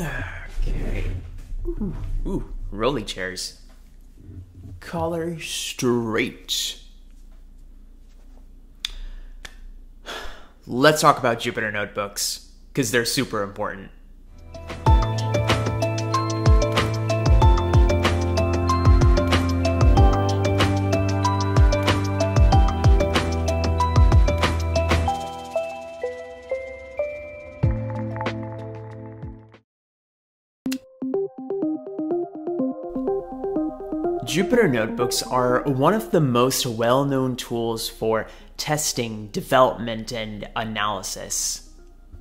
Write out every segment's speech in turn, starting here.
Okay. Ooh, ooh, rolly chairs. Collar straight. Let's talk about Jupyter notebooks, because they're super important. Jupyter Notebooks are one of the most well-known tools for testing, development, and analysis.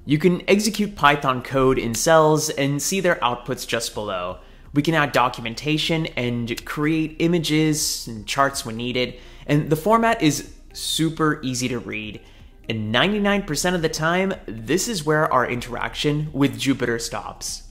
You can execute Python code in cells and see their outputs just below. We can add documentation and create images and charts when needed, and the format is super easy to read. And 99% of the time, this is where our interaction with Jupyter stops.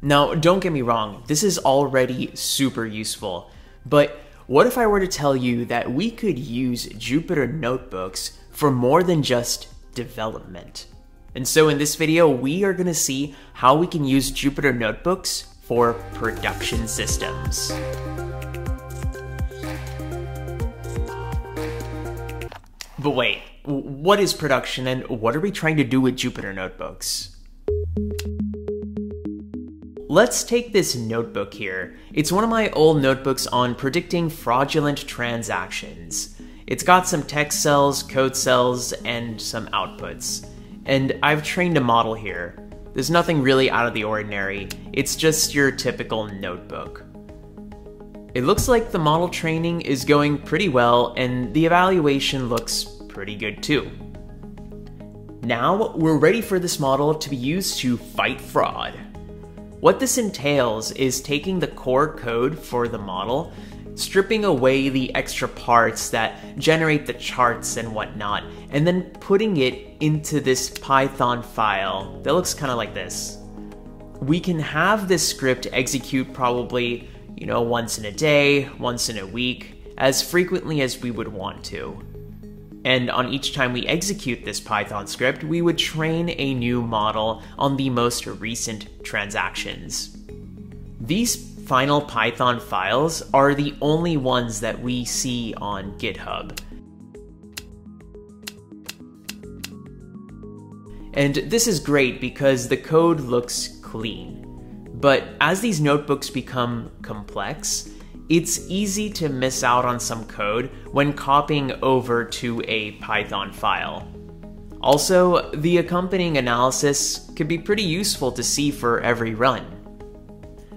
Now, don't get me wrong, this is already super useful. But what if I were to tell you that we could use Jupyter Notebooks for more than just development? And so in this video, we are going to see how we can use Jupyter Notebooks for production systems. But wait, what is production and what are we trying to do with Jupyter Notebooks? Let's take this notebook here. It's one of my old notebooks on predicting fraudulent transactions. It's got some text cells, code cells, and some outputs. And I've trained a model here. There's nothing really out of the ordinary. It's just your typical notebook. It looks like the model training is going pretty well, and the evaluation looks pretty good too. Now we're ready for this model to be used to fight fraud. What this entails is taking the core code for the model, stripping away the extra parts that generate the charts and whatnot, and then putting it into this Python file that looks kind of like this. We can have this script execute probably, once in a day, once in a week, as frequently as we would want to. And on each time we execute this Python script, we would train a new model on the most recent transactions. These final Python files are the only ones that we see on GitHub. And this is great because the code looks clean. But as these notebooks become complex, it's easy to miss out on some code when copying over to a Python file. Also, the accompanying analysis could be pretty useful to see for every run.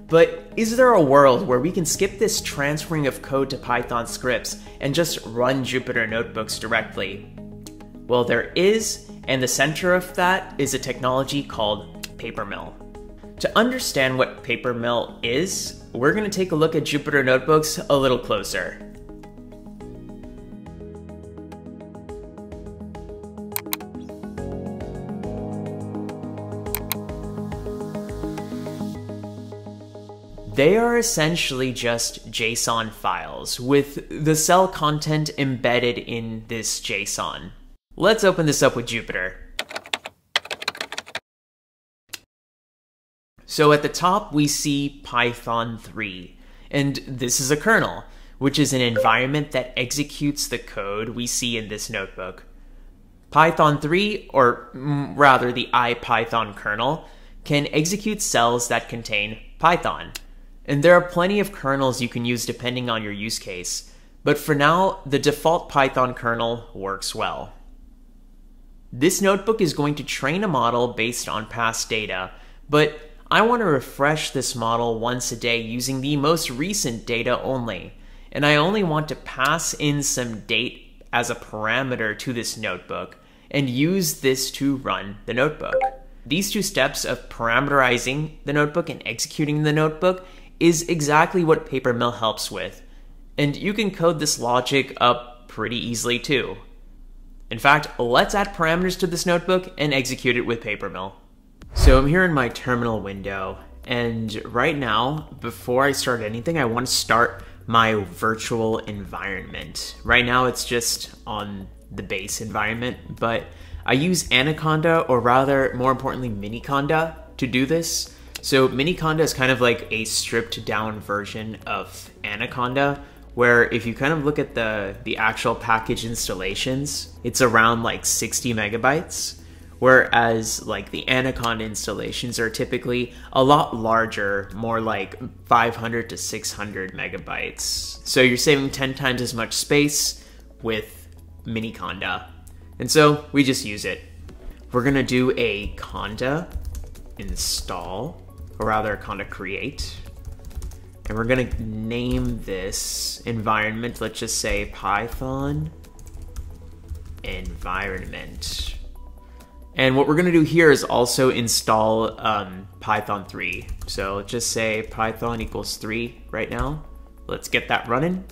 But is there a world where we can skip this transferring of code to Python scripts and just run Jupyter Notebooks directly? Well, there is, and the center of that is a technology called Papermill. To understand what Papermill is, we're going to take a look at Jupyter Notebooks a little closer. They are essentially just JSON files with the cell content embedded in this JSON. Let's open this up with Jupyter. So at the top, we see Python 3, and this is a kernel, which is an environment that executes the code we see in this notebook. Python 3, or rather the IPython kernel, can execute cells that contain Python. And there are plenty of kernels you can use depending on your use case, but for now, the default Python kernel works well. This notebook is going to train a model based on past data, but I want to refresh this model once a day using the most recent data only, and I only want to pass in some date as a parameter to this notebook and use this to run the notebook. These two steps of parameterizing the notebook and executing the notebook is exactly what Papermill helps with, and you can code this logic up pretty easily too. In fact, let's add parameters to this notebook and execute it with Papermill. So I'm here in my terminal window, and right now, before I start anything, I want to start my virtual environment. Right now it's just on the base environment, but I use Anaconda, or rather, more importantly, Miniconda to do this. So Miniconda is kind of like a stripped down version of Anaconda, where if you kind of look at the actual package installations, it's around like 60 megabytes. Whereas like the Anaconda installations are typically a lot larger, more like 500 to 600 megabytes. So you're saving 10 times as much space with Miniconda. And so we just use it. We're gonna do a conda install, or rather a conda create. And we're gonna name this environment, let's just say Python environment. And what we're gonna do here is also install Python 3. So let's just say Python equals 3 right now. Let's get that running.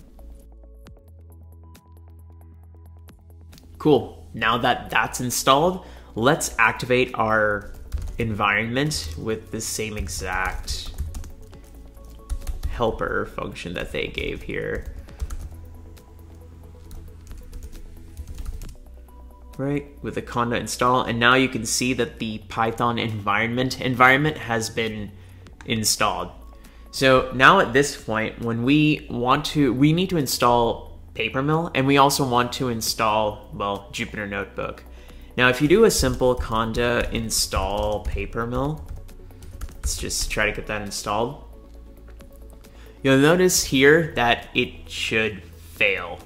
Cool, now that that's installed, let's activate our environment with the same exact helper function that they gave here. Right, with the conda install, and now you can see that the Python environment has been installed. So now at this point, when we want to, we need to install Papermill, and we also want to install, well, Jupyter Notebook. Now, if you do a simple conda install Papermill, let's just try to get that installed. You'll notice here that it should fail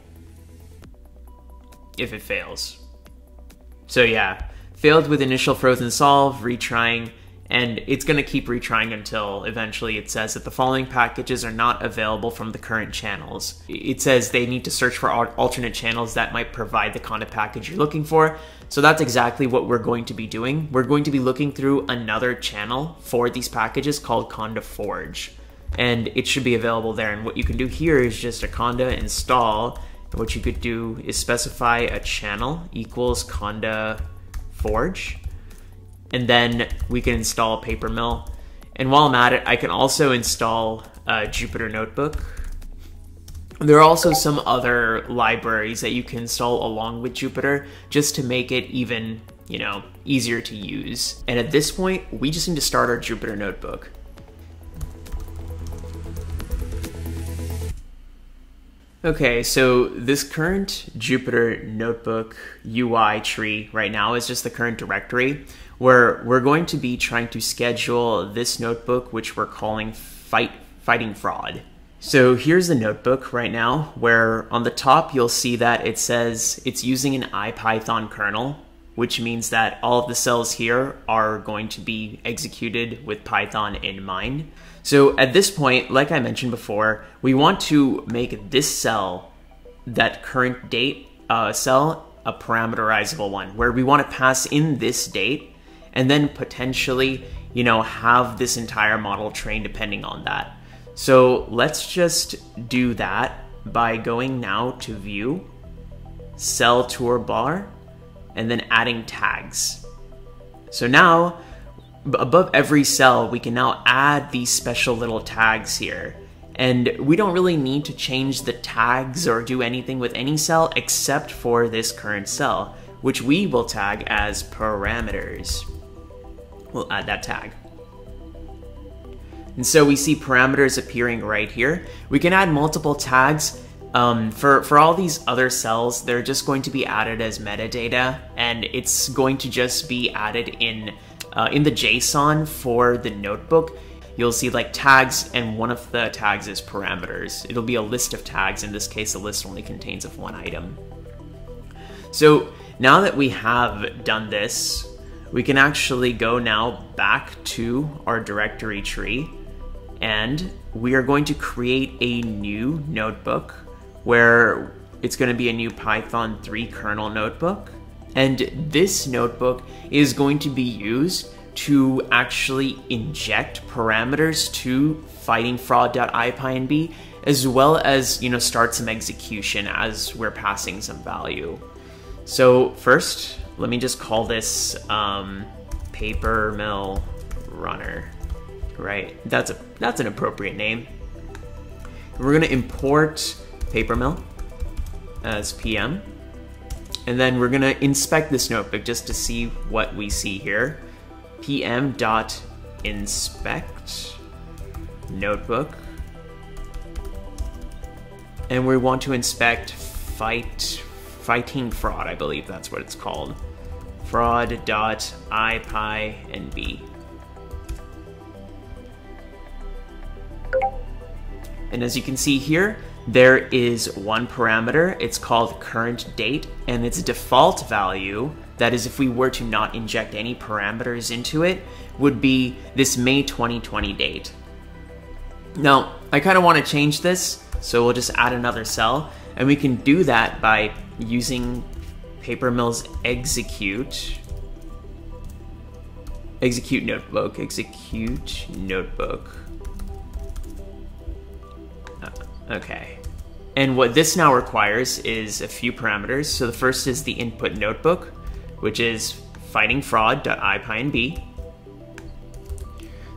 if it fails. So yeah, failed with initial frozen solve, retrying, and it's gonna keep retrying until eventually it says that the following packages are not available from the current channels. It says they need to search for alternate channels that might provide the conda package you're looking for. So that's exactly what we're going to be doing. We're going to be looking through another channel for these packages called conda forge, and it should be available there. And what you can do here is just a conda install. What you could do is specify a channel equals conda forge, and then we can install Papermill. And while I'm at it, I can also install Jupyter Notebook. There are also some other libraries that you can install along with Jupyter just to make it even, you know, easier to use. And at this point, we just need to start our Jupyter Notebook. Okay, so this current Jupyter Notebook UI tree right now is just the current directory where we're going to be trying to schedule this notebook, which we're calling Fighting Fraud. So here's the notebook right now, where on the top you'll see that it says it's using an IPython kernel, which means that all of the cells here are going to be executed with Python in mind. So at this point, like I mentioned before, we want to make this cell, that current date cell, a parameterizable one, where we want to pass in this date and then potentially, you know, have this entire model trained depending on that. So let's just do that by going now to View, Cell Toolbar, and then adding tags. So now, above every cell, we can now add these special little tags here. And we don't really need to change the tags or do anything with any cell except for this current cell, which we will tag as parameters. We'll add that tag. And so we see parameters appearing right here. We can add multiple tags. For all these other cells, they're just going to be added as metadata, and it's going to just be added in the JSON for the notebook. You'll see like tags, and one of the tags is parameters. It'll be a list of tags. In this case, the list only contains of one item. So now that we have done this, we can actually go now back to our directory tree, and we are going to create a new notebook, where it's going to be a new Python 3 kernel notebook. And this notebook is going to be used to actually inject parameters to fightingfraud.ipynb, as well as, you know, start some execution as we're passing some value. So first, let me just call this Papermill runner, right? That's an appropriate name. We're going to import Papermill as PM, and then we're gonna inspect this notebook just to see what we see here. PM dot inspect notebook, and we want to inspect fighting fraud, I believe that's what it's called. fraud.ipynb. And as you can see here, there is one parameter, it's called current date, and its default value, that is if we were to not inject any parameters into it, would be this May 2020 date. Now, I kind of want to change this, so we'll just add another cell, and we can do that by using Papermill's execute notebook. Okay, and what this now requires is a few parameters. So the first is the input notebook, which is fightingfraud.ipynb.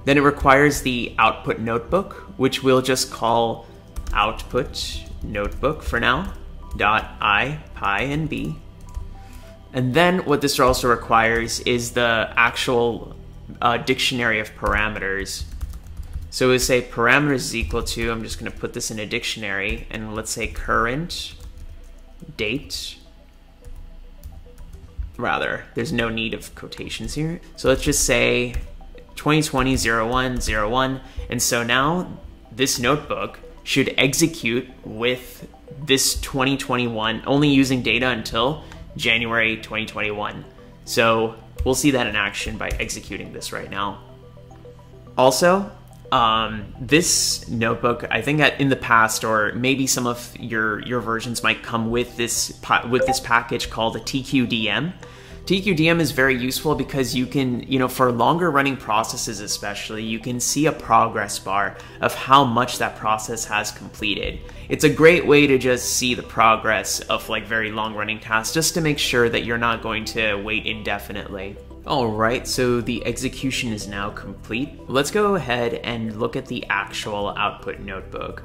Then it requires the output notebook, which we'll just call output notebook for now, .ipynb. And then what this also requires is the actual dictionary of parameters. So we say parameters is equal to, I'm just going to put this in a dictionary, and let's say current date. Rather, there's no need of quotations here. So let's just say 2020-01-01. And so now this notebook should execute with this 2021, only using data until January 2021. So we'll see that in action by executing this right now. Also, this notebook, I think that in the past, or maybe some of your versions might come with this package called a TQDM. TQDM is very useful because you can, for longer running processes especially, you can see a progress bar of how much that process has completed. It's a great way to just see the progress of like very long running tasks, just to make sure that you're not going to wait indefinitely. Alright, so the execution is now complete. Let's go ahead and look at the actual output notebook.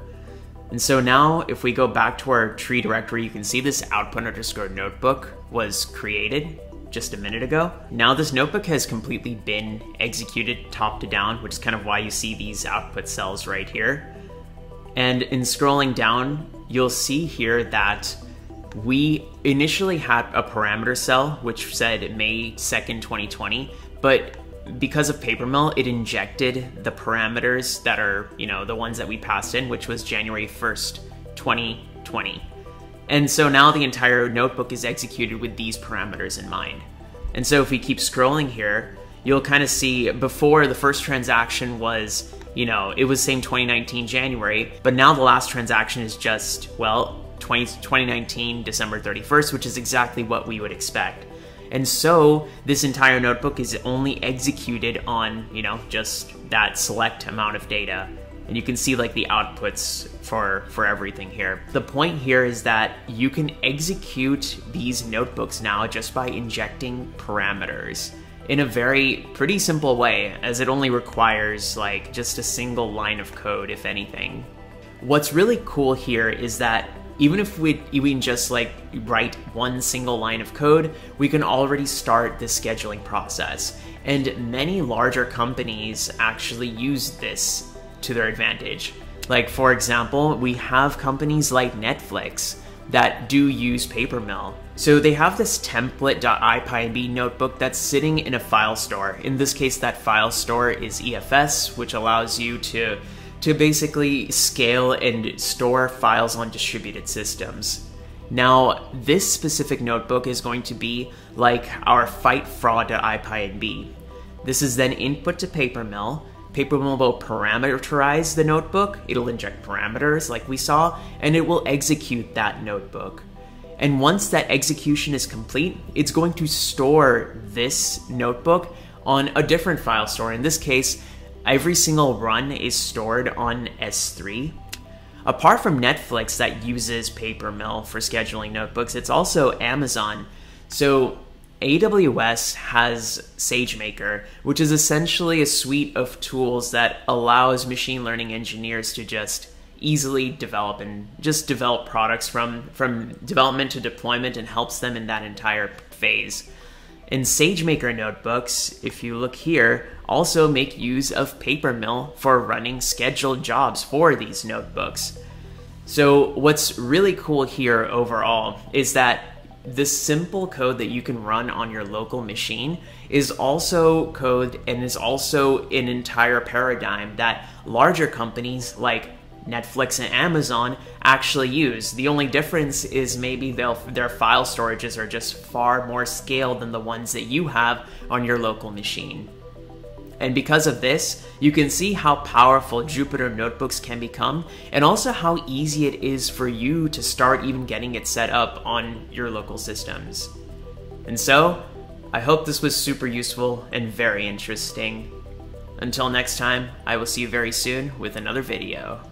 And so now if we go back to our tree directory, you can see this output_notebook was created just a minute ago. Now this notebook has completely been executed top to down, which is kind of why you see these output cells right here. And in scrolling down, you'll see here that we initially had a parameter cell which said May 2nd, 2020, but because of Papermill, it injected the parameters that are, the ones that we passed in, which was January 1st, 2020. And so now the entire notebook is executed with these parameters in mind. And so if we keep scrolling here, you'll kind of see before the first transaction was, it was same 2019 January, but now the last transaction is just, well, 2019 December 31st, which is exactly what we would expect. And so this entire notebook is only executed on, just that select amount of data. And you can see like the outputs for everything here. The point here is that you can execute these notebooks now just by injecting parameters in a pretty simple way, as it only requires like just a single line of code, if anything. What's really cool here is that even if we just like write one single line of code, we can already start the scheduling process. And many larger companies actually use this to their advantage. Like for example, we have companies like Netflix that do use Papermill. So they have this template.ipynb notebook that's sitting in a file store. In this case, that file store is EFS, which allows you to basically scale and store files on distributed systems. Now, this specific notebook is going to be like our fight_fraud.ipynb. This is then input to Papermill. Papermill will parameterize the notebook. It'll inject parameters like we saw, and it will execute that notebook. And once that execution is complete, it's going to store this notebook on a different file store. In this case, every single run is stored on S3. Apart from Netflix that uses Papermill for scheduling notebooks, it's also Amazon. So AWS has SageMaker, which is essentially a suite of tools that allows machine learning engineers to just easily develop and just develop products from development to deployment, and helps them in that entire phase. And SageMaker notebooks, if you look here, also make use of Papermill for running scheduled jobs for these notebooks. So what's really cool here overall is that this simple code that you can run on your local machine is also code and is also an entire paradigm that larger companies like Netflix and Amazon actually use. The only difference is maybe their file storages are just far more scaled than the ones that you have on your local machine. And because of this, you can see how powerful Jupyter notebooks can become, and also how easy it is for you to start even getting it set up on your local systems. And so, I hope this was super useful and very interesting. Until next time, I will see you very soon with another video.